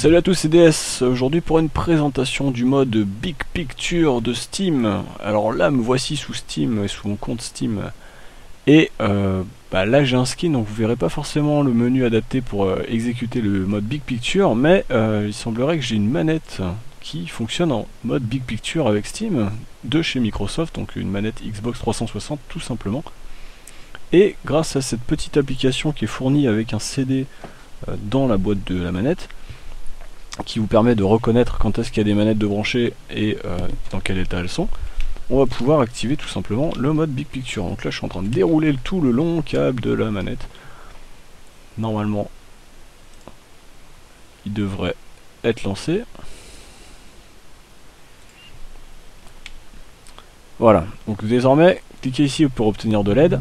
Salut à tous, c'est DS. Aujourd'hui pour une présentation du mode Big Picture de Steam. Alors là, me voici sous Steam et sous mon compte Steam. Et là, j'ai un skin, donc vous verrez pas forcément le menu adapté pour exécuter le mode Big Picture, mais il semblerait que j'ai une manette qui fonctionne en mode Big Picture avec Steam de chez Microsoft, donc une manette Xbox 360 tout simplement. Et grâce à cette petite application qui est fournie avec un CD dans la boîte de la manette, qui vous permet de reconnaître quand est-ce qu'il y a des manettes de brancher et dans quel état elles sont, on va pouvoir activer tout simplement le mode Big Picture. Donc là, je suis en train de dérouler tout le long câble de la manette. Normalement, il devrait être lancé. Voilà, donc désormais, cliquez ici pour obtenir de l'aide.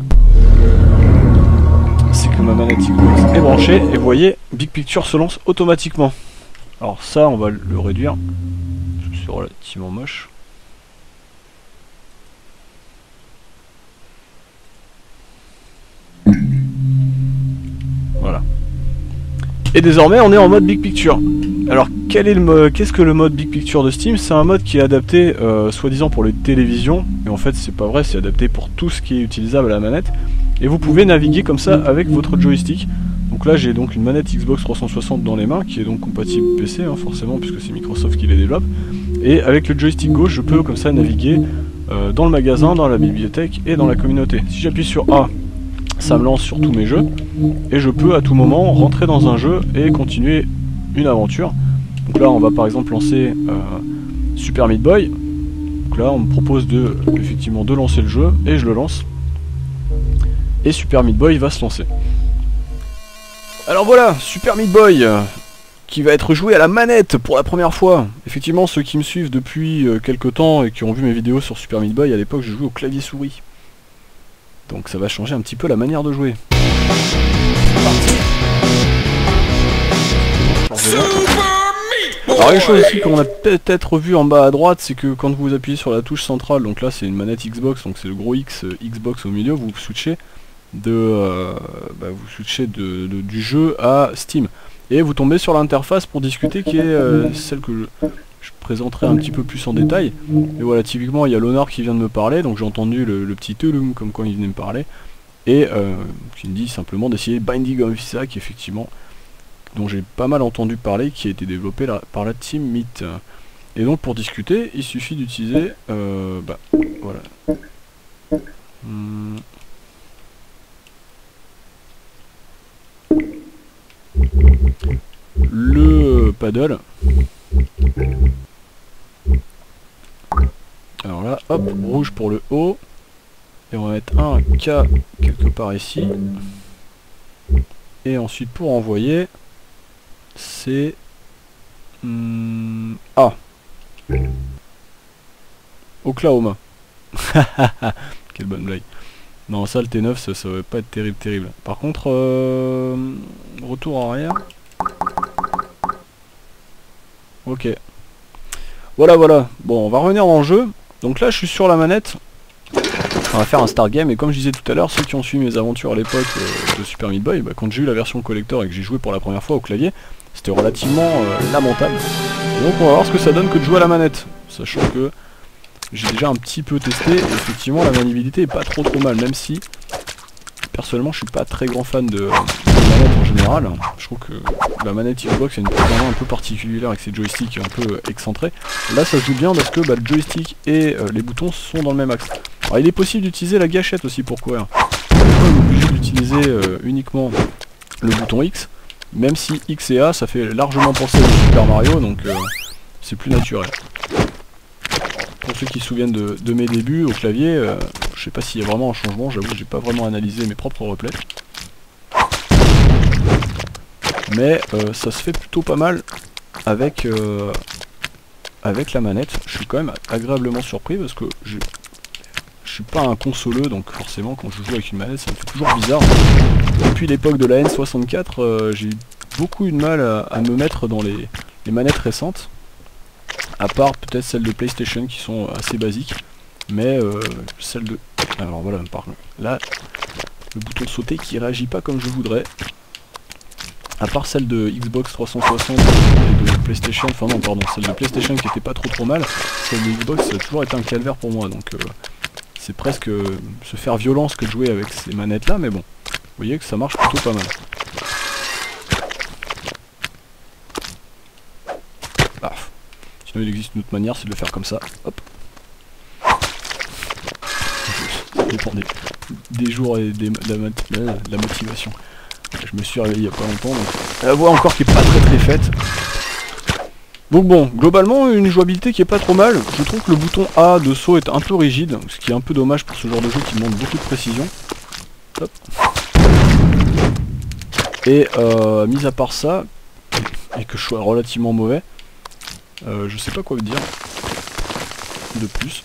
C'est que ma manette Xbox est branchée et vous voyez, Big Picture se lance automatiquement. Alors ça, on va le réduire, c'est relativement moche. Voilà. Et désormais, on est en mode Big Picture. Alors, qu'est-ce que le mode Big Picture de Steam? C'est un mode qui est adapté, soi-disant, pour les télévisions. Et en fait, c'est pas vrai, c'est adapté pour tout ce qui est utilisable à la manette. Et vous pouvez naviguer comme ça avec votre joystick. Donc là, j'ai donc une manette Xbox 360 dans les mains, qui est donc compatible PC, hein, forcément, puisque c'est Microsoft qui les développe. Et avec le joystick gauche, je peux comme ça naviguer dans le magasin, dans la bibliothèque et dans la communauté. Si j'appuie sur A, ça me lance sur tous mes jeux, et je peux à tout moment rentrer dans un jeu et continuer une aventure. Donc là, on va par exemple lancer Super Meat Boy. Donc là, on me propose effectivement de lancer le jeu, et je le lance. Et Super Meat Boy va se lancer. Alors voilà, Super Meat Boy, qui va être joué à la manette pour la première fois. Effectivement, ceux qui me suivent depuis quelques temps et qui ont vu mes vidéos sur Super Meat Boy, à l'époque je jouais au clavier souris. Donc ça va changer un petit peu la manière de jouer. C'est parti. Alors une chose aussi qu'on a peut-être vu en bas à droite, c'est que quand vous appuyez sur la touche centrale, donc là c'est une manette Xbox, donc c'est le gros X, Xbox au milieu, vous switchez du jeu à Steam et vous tombez sur l'interface pour discuter qui est celle que je présenterai un petit peu plus en détail. Et voilà, typiquement il y a Léonard qui vient de me parler, donc j'ai entendu le petit tulum comme quand il venait me parler et qui me dit simplement d'essayer Binding of Isaac, effectivement, dont j'ai pas mal entendu parler, qui a été développé par la Team Meat. Et donc pour discuter il suffit d'utiliser voilà. Le paddle. Alors là, hop, rouge pour le haut. Et on va mettre un K quelque part ici. Et ensuite pour envoyer, c'est A. Oklahoma. Quelle bonne blague. Non, ça, le T9, ça va pas être terrible. Par contre, retour arrière. Ok. Voilà. Bon, on va revenir dans le jeu. Donc là, je suis sur la manette. On va faire un start game. Et comme je disais tout à l'heure, ceux qui ont suivi mes aventures à l'époque de Super Meat Boy, quand j'ai eu la version collector et que j'ai joué pour la première fois au clavier, c'était relativement lamentable. Et donc on va voir ce que ça donne que de jouer à la manette. Sachant que j'ai déjà un petit peu testé, et effectivement la maniabilité est pas trop mal, même si personnellement je suis pas très grand fan de manette en général. Je trouve que la manette Xbox a une main un peu particulière avec ses joysticks un peu excentrés. Là ça se joue bien parce que le joystick et les boutons sont dans le même axe. Alors il est possible d'utiliser la gâchette aussi pour courir. On est obligé d'utiliser uniquement le bouton X, même si X et A ça fait largement penser à Super Mario, donc c'est plus naturel. Pour ceux qui se souviennent de mes débuts au clavier, je sais pas s'il y a vraiment un changement, j'avoue que j'ai pas vraiment analysé mes propres replays. Mais ça se fait plutôt pas mal avec la manette. Je suis quand même agréablement surpris parce que je suis pas un consoleux, donc forcément quand je joue avec une manette ça me fait toujours bizarre. Depuis l'époque de la N64, j'ai eu beaucoup de mal à me mettre dans les manettes récentes. À part peut-être celles de PlayStation qui sont assez basiques, mais celles de... Alors voilà, par contre, là, le bouton de sauter qui réagit pas comme je voudrais. à part celle de Xbox 360 et de PlayStation, enfin non pardon, celle de PlayStation qui était pas trop mal, celle de Xbox ça a toujours été un calvaire pour moi, donc c'est presque se faire violence que de jouer avec ces manettes là, mais bon, vous voyez que ça marche plutôt pas mal. Ah. Sinon il existe une autre manière, c'est de le faire comme ça, hop. Ça dépend des jours et de la motivation. Je me suis réveillé il y a pas longtemps, donc la voix encore qui est pas très faite. Donc bon, globalement une jouabilité qui est pas trop mal. Je trouve que le bouton A de saut est un peu rigide, ce qui est un peu dommage pour ce genre de jeu qui demande beaucoup de précision. Hop. Et mis à part ça, et que je sois relativement mauvais, je sais pas quoi vous dire de plus.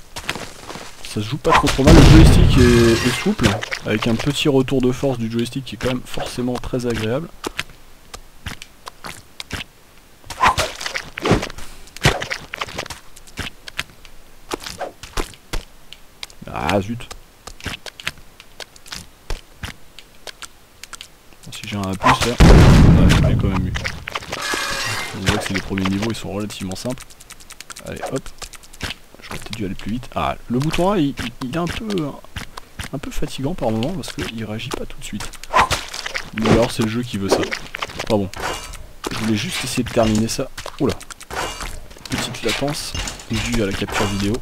Ça se joue pas trop mal, le joystick est souple, avec un petit retour de force du joystick qui est quand même forcément très agréable. Ah zut. Si j'ai un plus là, ouais, je l'ai quand même eu. On voit que c'est les premiers niveaux, ils sont relativement simples. Allez hop. J'aurais peut-être dû aller plus vite. Ah, le bouton A, il est un peu fatigant par moment parce qu'il réagit pas tout de suite. Mais alors c'est le jeu qui veut ça. Ah bon. Je voulais juste essayer de terminer ça. Oula. Petite latence due à la capture vidéo.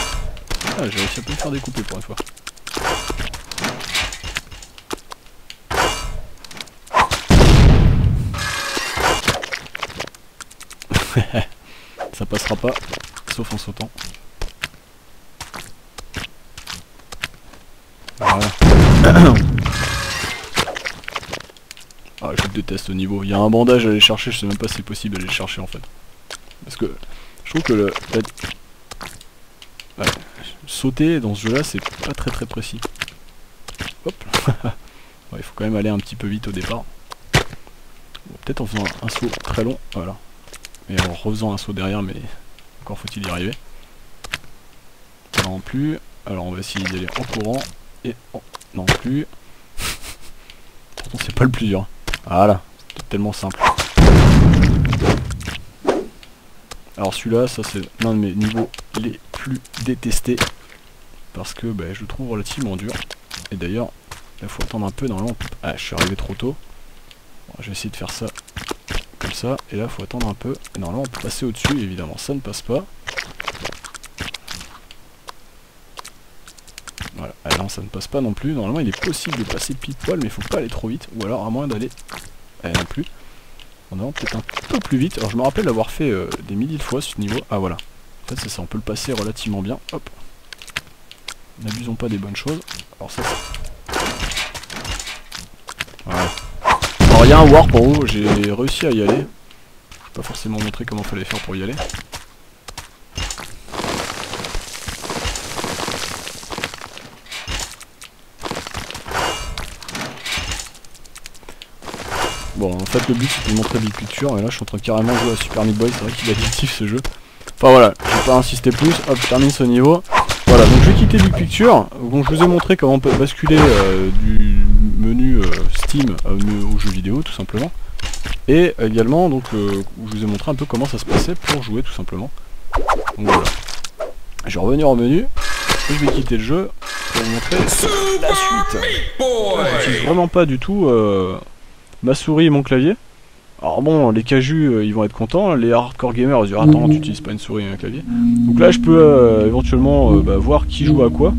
Ah, j'ai réussi à me faire découper pour une fois. Ça passera pas, sauf en sautant. Voilà. Ah, je déteste ce niveau. Il y a un bandage à aller chercher, je sais même pas si c'est possible d'aller le chercher en fait. Parce que je trouve que ouais, sauter dans ce jeu là c'est pas très précis. Hop. Ouais, il faut quand même aller un petit peu vite au départ. Bon, peut-être en faisant un saut très long, voilà. Et en refaisant un saut derrière, mais encore faut-il y arriver. Non plus. Alors on va essayer d'y aller en courant. Et oh, non plus. Pourtant c'est pas le plus dur. Voilà, c'est tellement simple. Alors celui-là, ça c'est l'un de mes niveaux les plus détestés. Parce que bah, je le trouve relativement dur. Et d'ailleurs, il faut attendre un peu dans l'ombre. Ah, je suis arrivé trop tôt. Bon, je vais essayer de faire ça. Comme ça, et là faut attendre un peu, et normalement on peut passer au dessus, évidemment ça ne passe pas. Voilà, ah non ça ne passe pas non plus, normalement il est possible de passer pile poil mais il faut pas aller trop vite, ou alors à moins d'aller non plus, en allant peut-être un peu plus vite. Alors je me rappelle l'avoir fait des milliers de fois ce niveau, ah voilà, en fait c'est ça, on peut le passer relativement bien, hop, n'abusons pas des bonnes choses, alors ça voilà. Alors il y a un warp en haut, j'ai réussi à y aller. Je vais pas forcément montrer comment fallait faire pour y aller. Bon en fait le but c'est de montrer Big Picture et là je suis en train de carrément jouer à Super Meat Boy, c'est vrai qu'il est addictif ce jeu. Enfin voilà, je vais pas insister plus, hop je termine ce niveau. Voilà donc je vais quitter Big Picture, donc je vous ai montré comment on peut basculer du menu Steam aux jeux vidéo tout simplement, et également donc je vous ai montré un peu comment ça se passait pour jouer tout simplement. Donc voilà, je vais revenir au menu et je vais quitter le jeu pour vous montrer la suite. J'utilise vraiment pas du tout ma souris et mon clavier. Alors bon, les cajus ils vont être contents, les hardcore gamers ils vont dire attends tu utilises pas une souris et un clavier. Donc là je peux éventuellement bah, voir qui joue à quoi.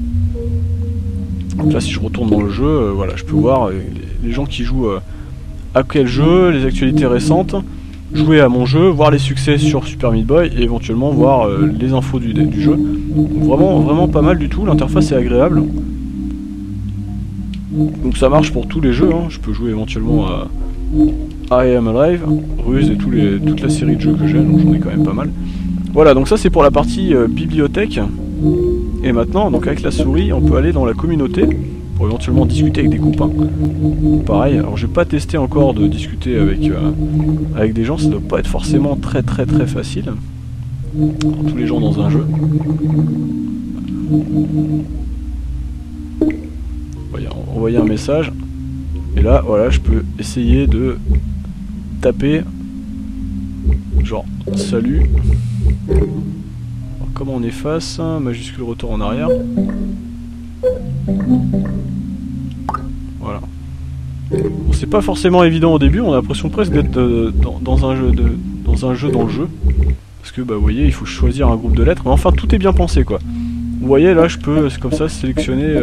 Donc là si je retourne dans le jeu, voilà, je peux voir les gens qui jouent à quel jeu, les actualités récentes, jouer à mon jeu, voir les succès sur Super Meat Boy et éventuellement voir les infos du jeu. Donc vraiment pas mal du tout, l'interface est agréable. Donc ça marche pour tous les jeux, hein. Je peux jouer éventuellement à I Am Alive, Ruse et toute la série de jeux que j'ai, donc j'en ai quand même pas mal. Voilà, donc ça c'est pour la partie bibliothèque. Et maintenant, donc avec la souris, on peut aller dans la communauté pour éventuellement discuter avec des copains. Pareil, alors j'ai pas testé encore de discuter avec des gens, ça doit pas être forcément très facile. Alors, tous les gens dans un jeu. envoyer un message. Et là, voilà, je peux essayer de taper. Genre, salut. Alors, comment on efface, hein, majuscule retour en arrière. Voilà. Bon, c'est pas forcément évident au début, on a l'impression presque d'être dans le jeu. Parce que, bah, vous voyez, il faut choisir un groupe de lettres. Mais enfin, tout est bien pensé, quoi. Vous voyez, là, je peux, comme ça, sélectionner...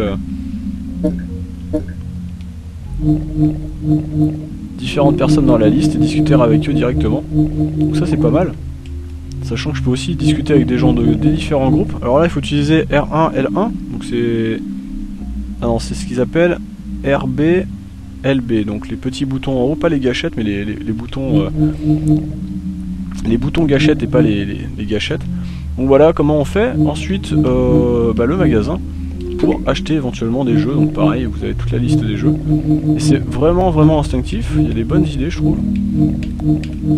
différentes personnes dans la liste et discuter avec eux directement. Donc ça c'est pas mal. Sachant que je peux aussi discuter avec des gens des différents groupes. Alors là il faut utiliser R1, L1. Donc c'est... Ah non, c'est ce qu'ils appellent RB, LB. Donc les petits boutons en haut, pas les gâchettes, mais les boutons... les boutons gâchettes et pas les gâchettes. Donc voilà comment on fait. Ensuite, le magasin. Pour acheter éventuellement des jeux, donc pareil vous avez toute la liste des jeux et c'est vraiment instinctif, il y a des bonnes idées je trouve.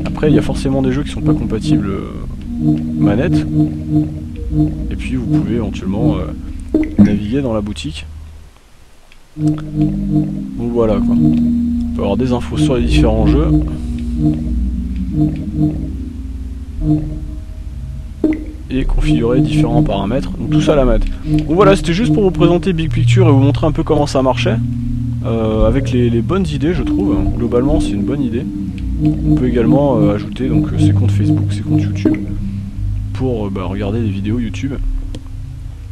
Après il y a forcément des jeux qui sont pas compatibles manette et puis vous pouvez éventuellement naviguer dans la boutique. Donc voilà quoi, on peut avoir des infos sur les différents jeux. Et configurer différents paramètres, donc tout ça à la mat. Donc voilà, c'était juste pour vous présenter Big Picture et vous montrer un peu comment ça marchait, avec les bonnes idées je trouve. Globalement c'est une bonne idée. On peut également ajouter donc ses comptes Facebook, ses comptes YouTube pour regarder des vidéos YouTube.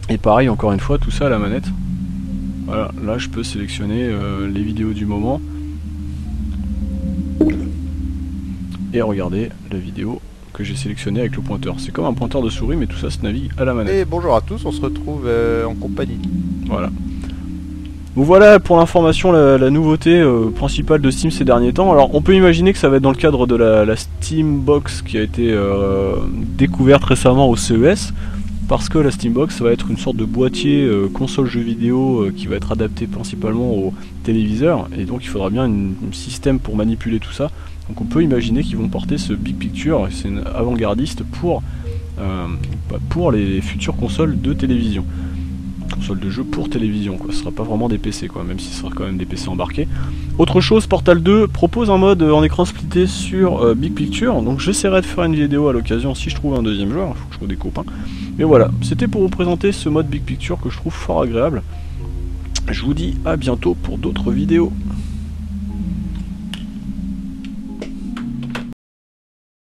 Et pareil encore une fois tout ça à la manette. Voilà, là je peux sélectionner les vidéos du moment et regarder la vidéo que j'ai sélectionné avec le pointeur. C'est comme un pointeur de souris, mais tout ça se navigue à la manette. Et bonjour à tous, on se retrouve en compagnie. Voilà. Donc voilà pour l'information, la nouveauté principale de Steam ces derniers temps. Alors on peut imaginer que ça va être dans le cadre de la Steam Box qui a été découverte récemment au CES, parce que la Steam Box ça va être une sorte de boîtier console jeu vidéo qui va être adapté principalement au téléviseur, et donc il faudra bien un système pour manipuler tout ça. Donc on peut imaginer qu'ils vont porter ce Big Picture, c'est une avant-gardiste pour les futures consoles de télévision. Consoles de jeu pour télévision, quoi. Ce sera pas vraiment des PC, quoi, même si ce sera quand même des PC embarqués. Autre chose, Portal 2 propose un mode en écran splitté sur Big Picture, donc j'essaierai de faire une vidéo à l'occasion si je trouve un deuxième joueur, il faut que je trouve des copains. Mais voilà, c'était pour vous présenter ce mode Big Picture que je trouve fort agréable. Je vous dis à bientôt pour d'autres vidéos.